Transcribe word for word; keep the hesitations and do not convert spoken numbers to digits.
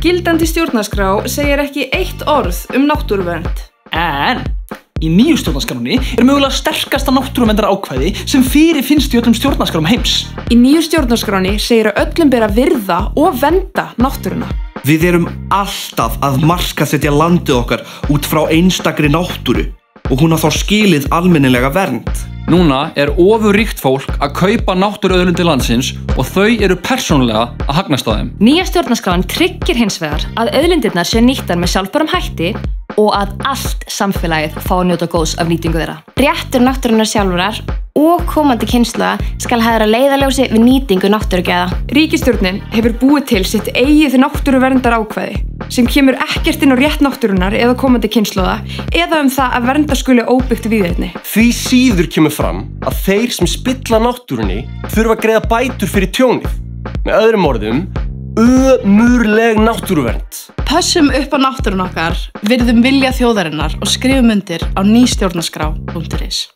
Gildandi stjórnarskrá segir ekki eitt orð um náttúruvernd. En í nýju stjórnarskránni er mögulega sterkasta náttúruverndar ákvæði sem fyrir finnst í öllum stjórnarskrám heims. Í nýju stjórnarskránni segir að öllum ber að virða og vernda náttúruna. Við erum alltaf að markaðsetja landið okkar út frá einstakri náttúru og hún á þá skilið almennilega vernd. Núna er ofurríkt fólk að kaupa náttúruauðlindir landsins og þau eru persónulega að hagnast á þeim. Nýja stjórnarskráin tryggir hins vegar að auðlindirnar sé nýttar með sjálfbærum hætti og að allt samfélagið fá að njóta góðs af nýtingu þeirra. Réttur náttúrunnar sjálfrar og komandi kynslóða skal hafa leiðarljósi við nýtingu náttúrugæða. Ríkisstjórnin hefur búið til sitt eigið náttúruverndar ákvæði sem kemur ekkert inn á rétt náttúrunnar eða komandi kynslóða eða um það að vernda skuli óbyggt víðerni. Því síður kemur fram að þeir sem spilla náttúrunni þurfa að greiða bætur fyrir tjónið. Með öðrum orðum, ömurleg náttúruvernd. Pössum upp á náttúrun okkar, virðum vilja þjóðarinnar og skrifum undir á nystjornarskrá punktur is.